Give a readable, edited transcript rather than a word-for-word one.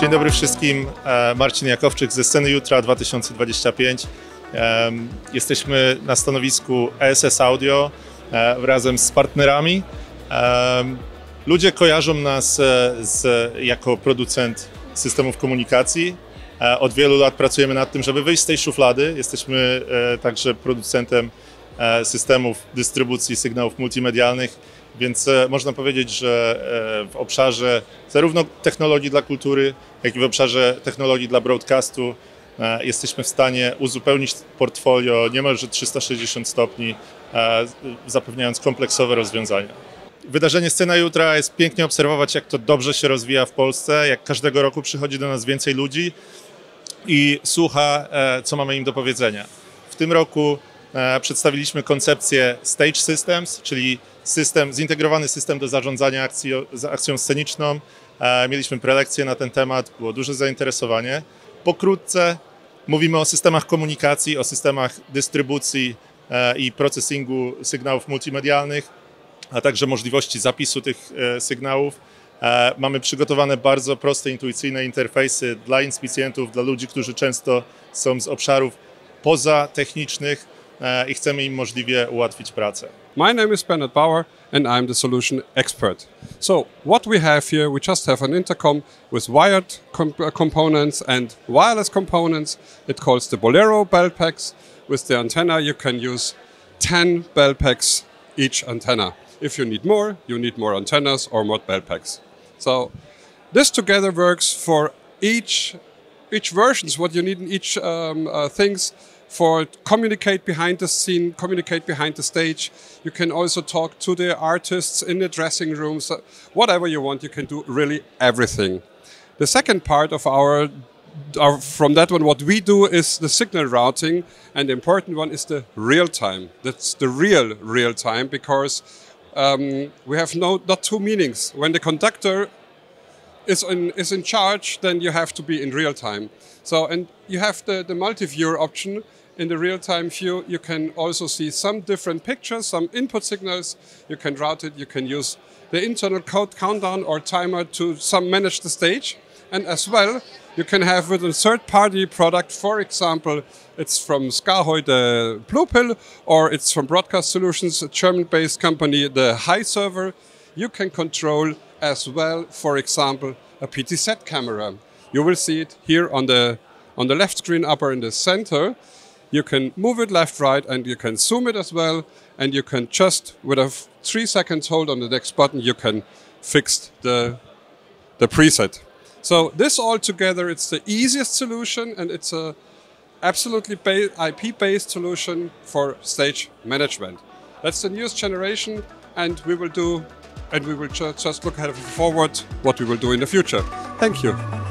Dzień dobry wszystkim, Marcin Jakowczyk ze Sceny Jutra 2025. Jesteśmy na stanowisku ESS Audio razem z partnerami. Ludzie kojarzą nas jako producent systemów komunikacji. Od wielu lat pracujemy nad tym, żeby wyjść z tej szuflady. Jesteśmy także producentem systemów dystrybucji sygnałów multimedialnych, więc można powiedzieć, że w obszarze zarówno technologii dla kultury, jak i w obszarze technologii dla broadcastu jesteśmy w stanie uzupełnić portfolio niemalże 360 stopni, zapewniając kompleksowe rozwiązania. Wydarzenie Scena Jutra jest pięknie obserwować, jak to dobrze się rozwija w Polsce, jak każdego roku przychodzi do nas więcej ludzi i słucha, co mamy im do powiedzenia. W tym roku przedstawiliśmy koncepcję Stage Systems, czyli zintegrowany system do zarządzania akcją sceniczną. Mieliśmy prelekcję na ten temat, było duże zainteresowanie. Pokrótce mówimy o systemach komunikacji, o systemach dystrybucji i procesingu sygnałów multimedialnych, a także możliwości zapisu tych sygnałów. Mamy przygotowane bardzo proste, intuicyjne interfejsy dla inspicjentów, dla ludzi, którzy często są z obszarów pozatechnicznych i chcemy im możliwie ułatwić pracę. My name is Bennett Bauer and I'm the solution expert. So what we have here, we just have an intercom with wired components and wireless components. It calls the Bolero Bell Packs. With the antenna you can use 10 Bell Packs each antenna. If you need more antennas or more bell packs. So this together works for each versions, what you need in each things for communicate behind the scene, communicate behind the stage. You can also talk to the artists in the dressing rooms, whatever you want, you can do really everything. The second part of from that one, what we do is the signal routing, and the important one is the real time. That's the real time, because we have not two meanings. When the conductor is in charge, then you have to be in real time. So, and you have the multi-viewer option. In the real time view, you can also see some different pictures, some input signals. You can route it. You can use the internal countdown or timer to manage the stage. And as well, you can have with a third-party product, for example, it's from Scaroy the Blue pill, or it's from Broadcast Solutions, a German-based company, the Hi-Server. You can control as well, for example, a PTZ camera. You will see it here on the left screen, upper in the center. You can move it left, right, and you can zoom it as well. And you can just, with a 3 seconds hold on the next button, you can fix the preset. So this all together, it's the easiest solution, and it's a absolutely IP-based solution for stage management. That's the newest generation, and we will just look forward what we will do in the future. Thank you.